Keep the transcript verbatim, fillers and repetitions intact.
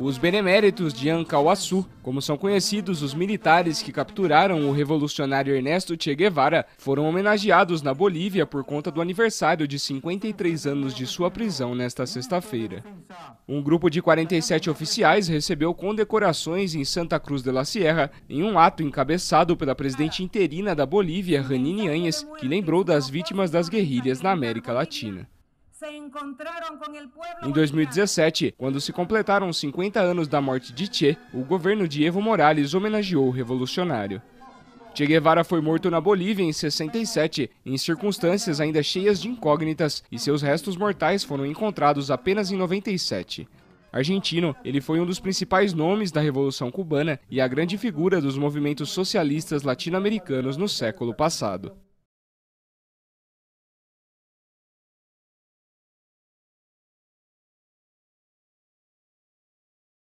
Os beneméritos de Ancauaçu, como são conhecidos os militares que capturaram o revolucionário Ernesto Che Guevara, foram homenageados na Bolívia por conta do aniversário de cinquenta e três anos de sua prisão nesta sexta-feira. Um grupo de quarenta e sete oficiais recebeu condecorações em Santa Cruz de la Sierra em um ato encabeçado pela presidente interina da Bolívia, Jeanine Áñez, que lembrou das vítimas das guerrilhas na América Latina. Em dois mil e dezessete, quando se completaram cinquenta anos da morte de Che, o governo de Evo Morales homenageou o revolucionário. Che Guevara foi morto na Bolívia em sessenta e sete, em circunstâncias ainda cheias de incógnitas, e seus restos mortais foram encontrados apenas em noventa e sete. Argentino, ele foi um dos principais nomes da Revolução Cubana e a grande figura dos movimentos socialistas latino-americanos no século passado.